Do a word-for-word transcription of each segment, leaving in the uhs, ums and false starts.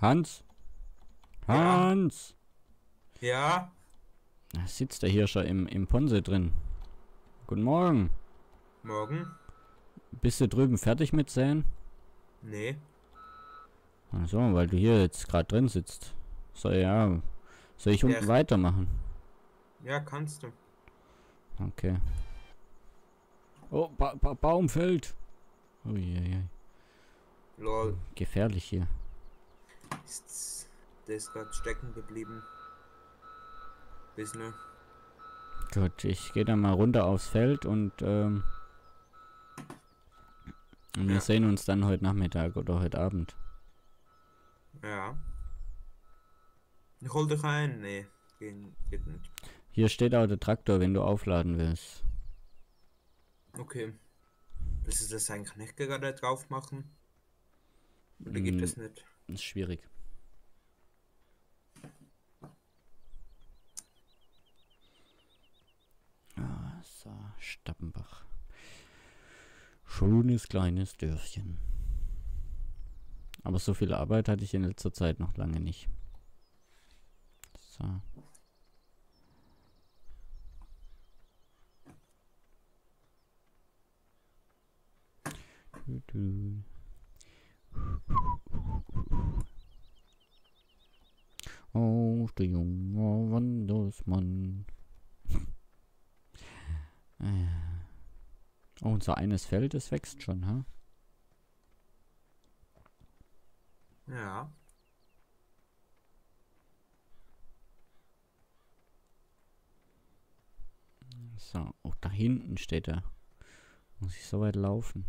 Hans? Hans? Ja? Da sitzt der Hirscher im, im Ponse drin. Guten Morgen. Morgen. Bist du drüben fertig mit Säen? Nee. Ach so, weil du hier jetzt gerade drin sitzt. So, ja. Soll ich unten weitermachen? Ja, kannst du. Okay. Oh, ba ba Baum fällt. Uiuiui. Lol. Gefährlich hier. Ist, der ist gerade stecken geblieben. Bisschen. Gut, ich gehe dann mal runter aufs Feld und ähm, und wir ja. sehen uns dann heute Nachmittag oder heute Abend. Ja. Ich hol dich ein. Nee, geht nicht. Hier steht auch der Traktor, wenn du aufladen willst. Okay. Willst du das seinen Knecht gerade drauf machen? Oder geht das nicht? Ist schwierig. Ah, so, Stappenbach. Schönes kleines Dörfchen. Aber so viel Arbeit hatte ich in letzter Zeit noch lange nicht. So. Du, du. Oh, der junge Wandersmann. Oh, unser eines Feld, es wächst schon, ha? Ja. So, auch da hinten steht er. Muss ich so weit laufen?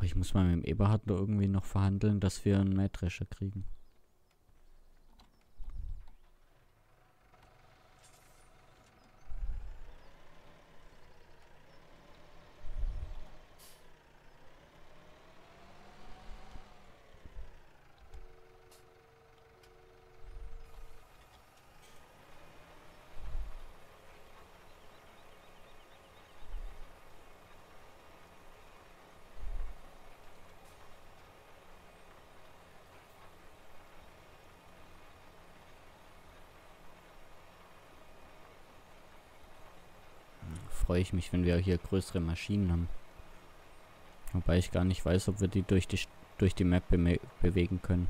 Oh, ich muss mal mit dem Eberhardt da irgendwie noch verhandeln, dass wir einen Mähdrescher kriegen. Freue ich mich, wenn wir hier größere Maschinen haben. Wobei ich gar nicht weiß, ob wir die durch die, durch die Map be bewegen können.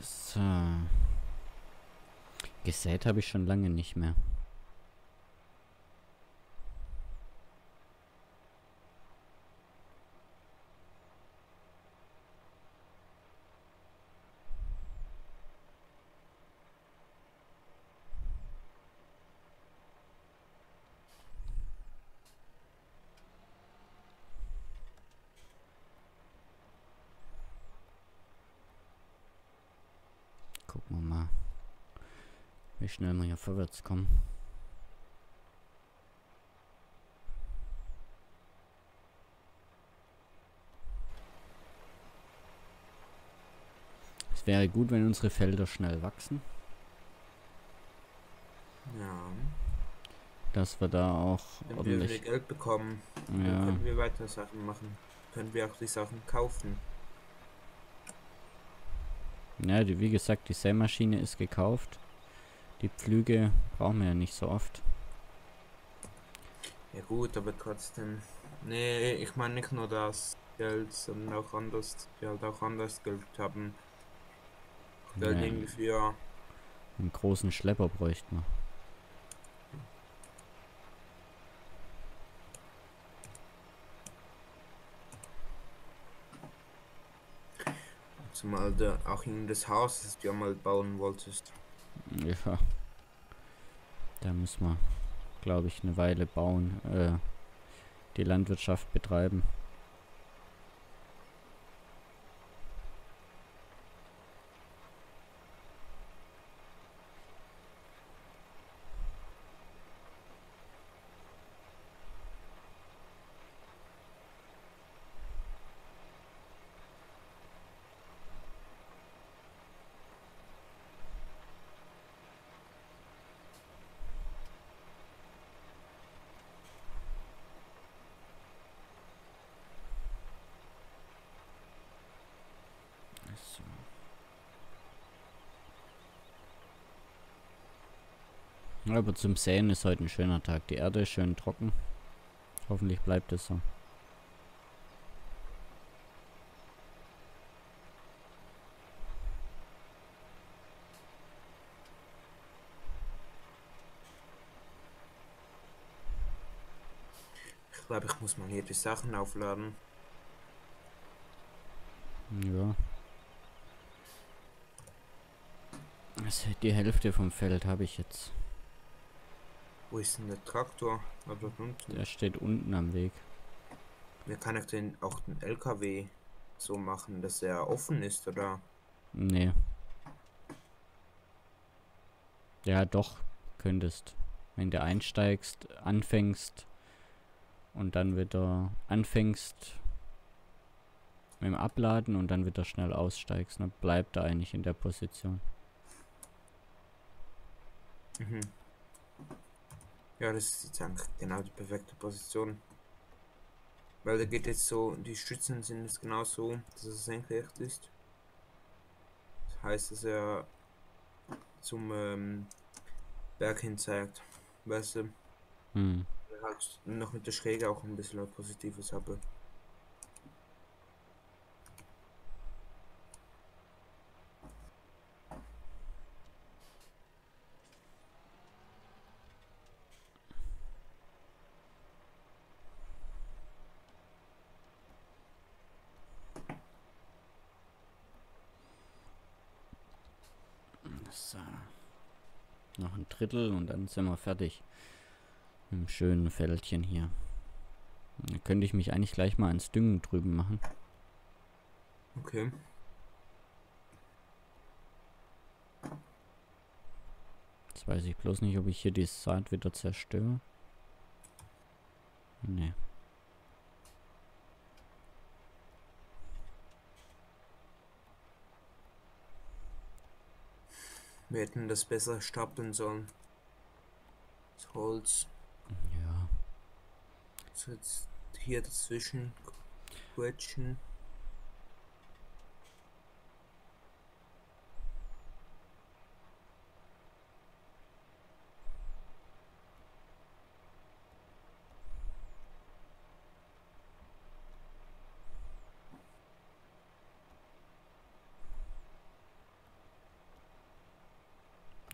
So. Gesät habe ich schon lange nicht mehr. Gucken wir mal, wie schnell wir hier vorwärts kommen. Es wäre gut, wenn unsere Felder schnell wachsen. Ja. Dass wir da auch wenn ordentlich... Wenn wir Geld bekommen, ja. Dann können wir weitere Sachen machen. Können wir auch die Sachen kaufen. Ja, die, wie gesagt, die Sämaschine ist gekauft. Die Pflüge brauchen wir ja nicht so oft. Ja gut, aber trotzdem... Nee, ich meine nicht nur das Geld, sondern auch anders, die halt auch anders Geld haben. Geld nee. Irgendwie für... Einen großen Schlepper bräuchten wir. Mal da, auch in das Haus, das du ja mal bauen wolltest. Ja. Da müssen wir, glaube ich, eine Weile bauen, äh, die Landwirtschaft betreiben. Aber zum Säen ist heute ein schöner Tag. Die Erde ist schön trocken. Hoffentlich bleibt es so. Ich glaube, ich muss mal hier die Sachen aufladen. Ja. Also die Hälfte vom Feld habe ich jetzt. Wo ist denn der Traktor? Aber unten. Der steht unten am Weg. Wie kann ich denn auch den L K W so machen, dass er offen ist, oder? Nee. Ja, doch, könntest. Wenn du einsteigst, anfängst und dann wieder anfängst mit dem Abladen und dann wieder schnell aussteigst, dann bleibt er eigentlich in der Position. Mhm. Ja, das ist jetzt eigentlich genau die perfekte Position. Weil da geht jetzt so, die Stützen sind jetzt genau so, dass es senkrecht ist. Das heißt, dass er zum ähm, Berg hin zeigt. Weißt du? Hm. Halt noch mit der Schräge auch ein bisschen Positives habe. So. Noch ein Drittel und dann sind wir fertig. Im schönen Feldchen hier. Da könnte ich mich eigentlich gleich mal ans Düngen drüben machen. Okay. Jetzt weiß ich bloß nicht, ob ich hier die Saat wieder zerstöre. Nee. Wir hätten das besser stapeln sollen. Das Holz. Ja. So, jetzt hier dazwischen quetschen.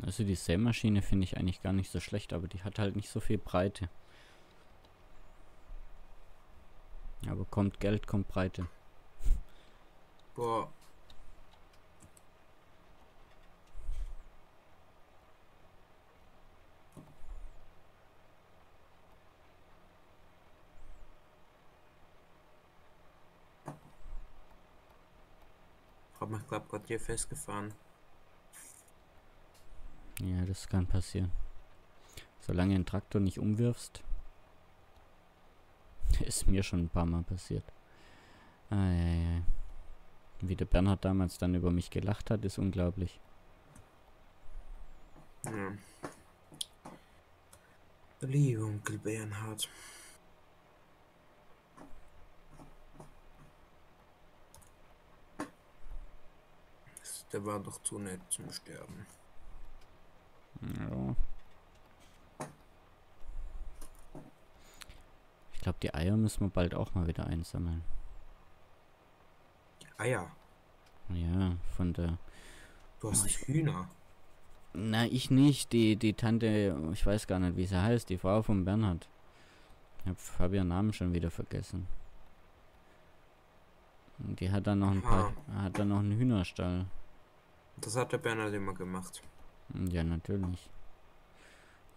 Also die Sämaschine finde ich eigentlich gar nicht so schlecht, aber die hat halt nicht so viel Breite. Aber kommt Geld, kommt Breite. Boah. Ich habe mich, glaube ich, gerade hier festgefahren. Ja, das kann passieren. Solange den Traktor nicht umwirfst, ist mir schon ein paar Mal passiert. Ah, ja, ja. Wie der Bernhard damals dann über mich gelacht hat, ist unglaublich. Ja. Lieber Onkel Bernhard. Der war doch zu nett zum Sterben. Ja. Ich glaube, die Eier müssen wir bald auch mal wieder einsammeln. Die Eier? Ja, von der... Du hast oh, Hühner. Na, ich nicht. Die, die Tante, ich weiß gar nicht, wie sie heißt, die Frau von Bernhard. Ich habe hab ihren Namen schon wieder vergessen. Und die hat dann noch ein paar, hat dann noch einen Hühnerstall. Das hat der Bernhard immer gemacht. Ja, natürlich.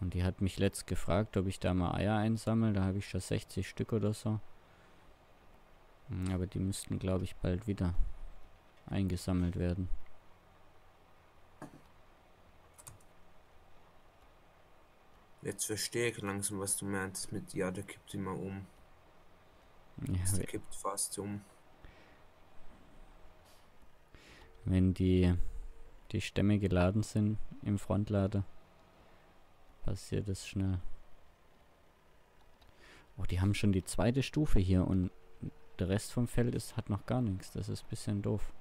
Und die hat mich letzt gefragt, ob ich da mal Eier einsammle. Da habe ich schon sechzig Stück oder so. Aber die müssten, glaube ich, bald wieder eingesammelt werden. Jetzt verstehe ich langsam, was du meinst mit, ja, der kippt immer um. Ja, der kippt fast um. Wenn die... die Stämme geladen sind im Frontlader, passiert es schnell. Oh, die haben schon die zweite Stufe hier und der Rest vom Feld ist, hat noch gar nichts. Das ist ein bisschen doof.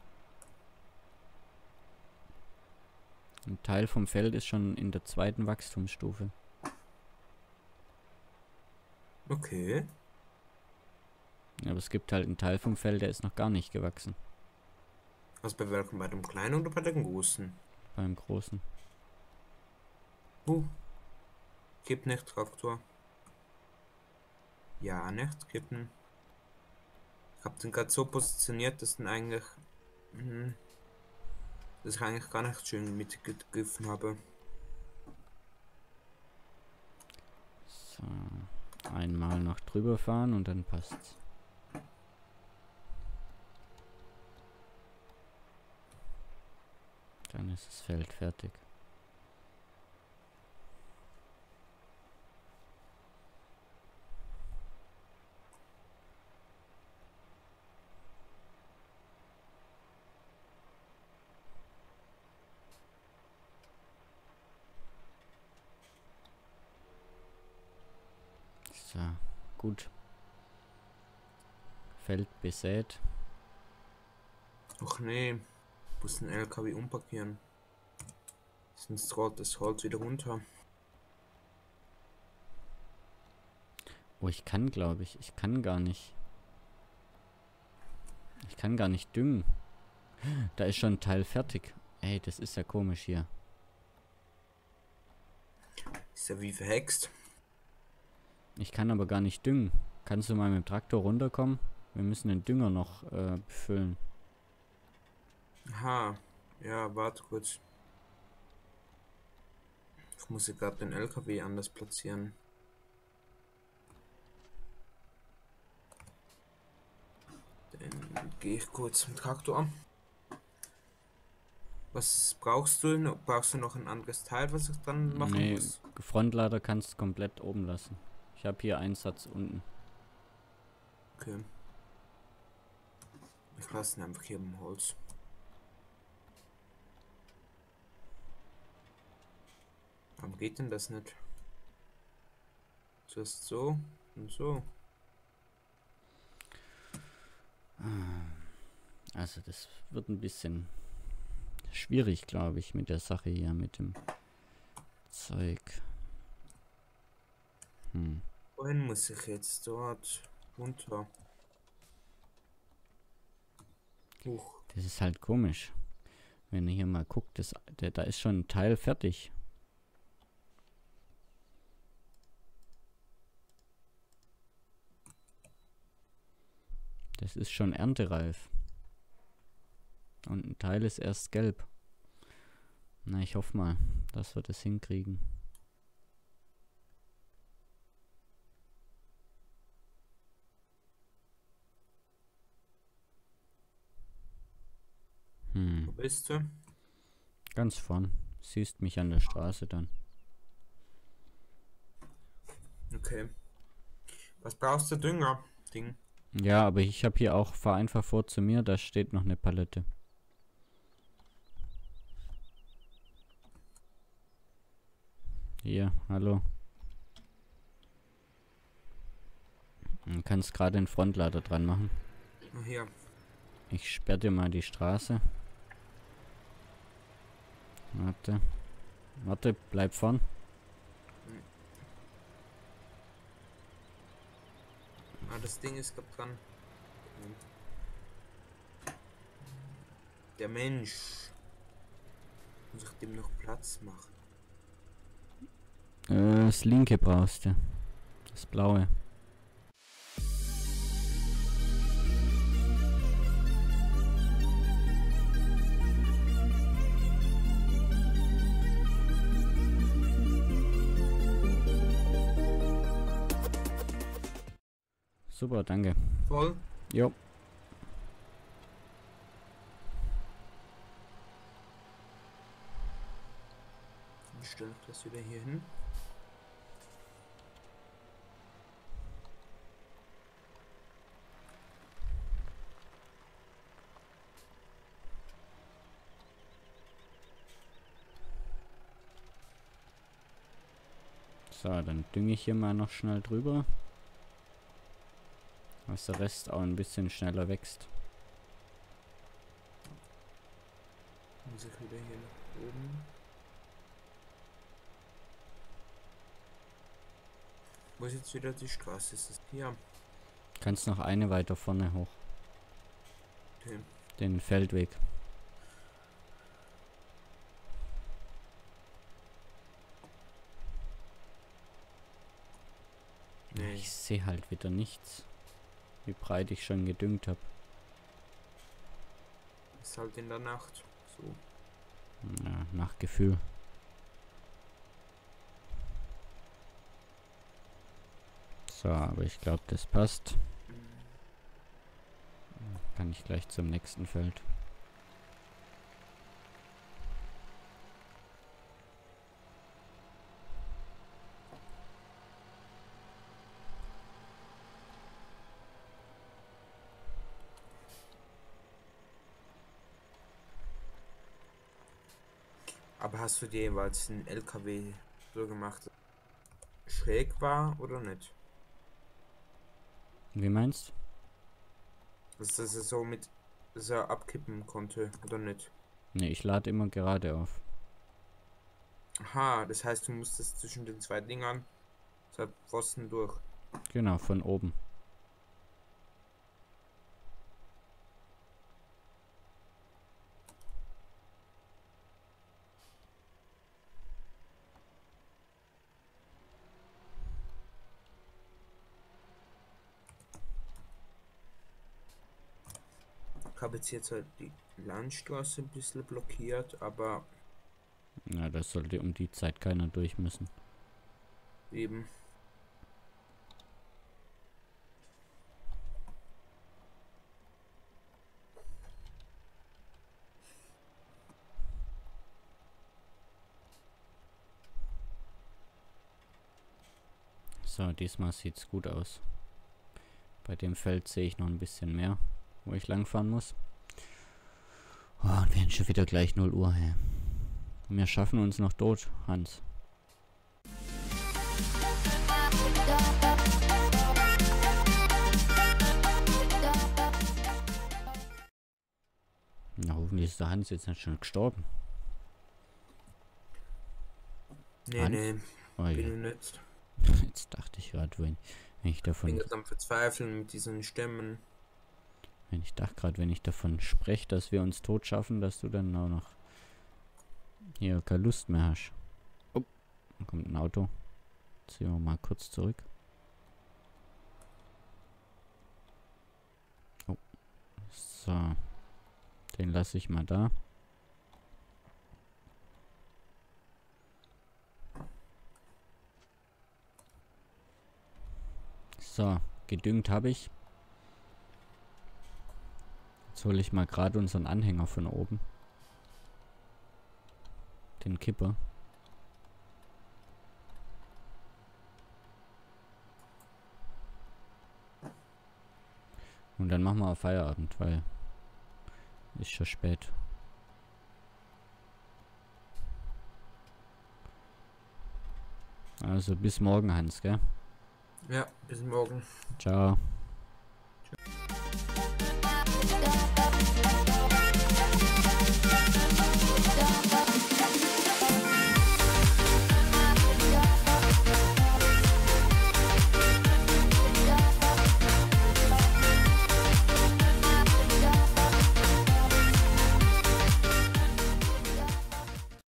Ein Teil vom Feld ist schon in der zweiten Wachstumsstufe. Okay. Aber es gibt halt einen Teil vom Feld, der ist noch gar nicht gewachsen. Was bei welchem? Bei dem Kleinen oder bei dem Großen? Beim Großen. Uh. Gib nicht, Traktor. Ja, nicht kippen. Ich hab den gerade so positioniert, dass den eigentlich... Mh, dass ich eigentlich gar nicht schön mitgegriffen habe. So. Einmal noch drüber fahren und dann passt's. Dann ist das Feld fertig. So, gut. Feld besät. Ach nee, muss den L K W umparkieren. Sonst rollt das Holz wieder runter. Oh, ich kann, glaube ich, ich kann gar nicht. Ich kann gar nicht düngen. Da ist schon ein Teil fertig. Ey, das ist ja komisch hier. Ist ja wie verhext. Ich kann aber gar nicht düngen. Kannst du mal mit dem Traktor runterkommen? Wir müssen den Dünger noch äh, befüllen. Aha. Ja, warte kurz. Ich muss ja gerade den L K W anders platzieren. Dann gehe ich kurz zum Traktor. Was brauchst du? Brauchst du noch ein anderes Teil, was ich dann machen nee, muss? Frontlader kannst du komplett oben lassen. Ich habe hier einen Satz unten. Okay. Ich lasse ihn einfach hier im Holz. Warum geht denn das nicht? Zuerst so und so. Also das wird ein bisschen schwierig, glaube ich, mit der Sache hier, mit dem Zeug. Hm. Wohin muss ich jetzt dort runter? Huch. Das ist halt komisch. Wenn ihr hier mal guckt, das, der, da ist schon ein Teil fertig. Das ist schon erntereif. Und ein Teil ist erst gelb. Na, ich hoffe mal, dass wir das hinkriegen. Bist du? Ganz vorn. Siehst mich an der Straße dann. Okay. Was brauchst du, Dünger? Ding. Ja, aber ich habe hier auch, fahr einfach vor zu mir, da steht noch eine Palette. Hier, hallo. Du kannst gerade den Frontlader dran machen. Ach ja. Ich sperre dir mal die Straße. Warte. Warte, bleib vorn. Ah, das Ding ist gerade dran. Der Mensch. Muss ich dem noch Platz machen? Äh, das linke brauchst du. Das blaue. Super, danke. Voll? Jo. Dann stelle ich das wieder hier hin. So, dann dünge ich hier mal noch schnell drüber. Dass der Rest auch ein bisschen schneller wächst. Muss ich wieder hier nach oben? Wo ist jetzt wieder die Straße? Ist das hier? Kannst noch eine weiter vorne hoch. Okay. Den Feldweg. Nee. Ich sehe halt wieder nichts. Wie breit ich schon gedüngt habe. Ist halt in der Nacht so. Ja, nach Gefühl. So, aber ich glaube, das passt. Kann ich gleich zum nächsten Feld. Aber hast du dir jeweils einen L K W so gemacht, dass es schräg war oder nicht? Wie meinst du? Dass das so mit so abkippen konnte, oder nicht? Ne, ich lade immer gerade auf. Aha, das heißt, du musstest zwischen den zwei Dingern so Pfosten durch. Genau, von oben. Ich habe jetzt, jetzt halt die Landstraße ein bisschen blockiert, aber... Na, das sollte um die Zeit keiner durch müssen. Eben. So, diesmal sieht's gut aus. Bei dem Feld sehe ich noch ein bisschen mehr, wo ich langfahren muss. Oh, und wir haben schon wieder gleich null Uhr her. Wir schaffen uns noch tot, Hans. Na, hoffentlich ist der Hans jetzt nicht schon gestorben. Nee, Hans? Nee. Oh, bin ja. Nicht. Jetzt dachte ich gerade, wenn ich davon... Ich bin jetzt am Verzweifeln mit diesen Stämmen. Wenn ich dachte gerade, wenn ich davon spreche, dass wir uns tot schaffen, dass du dann auch noch hier keine Lust mehr hast. Oh, da kommt ein Auto. Ziehen wir mal kurz zurück. Oh, so. Den lasse ich mal da. So, gedüngt habe ich. Jetzt hole ich mal gerade unseren Anhänger von oben. Den Kipper. Und dann machen wir auf Feierabend, weil ist schon spät. Also bis morgen, Hans, gell? Ja, bis morgen. Ciao.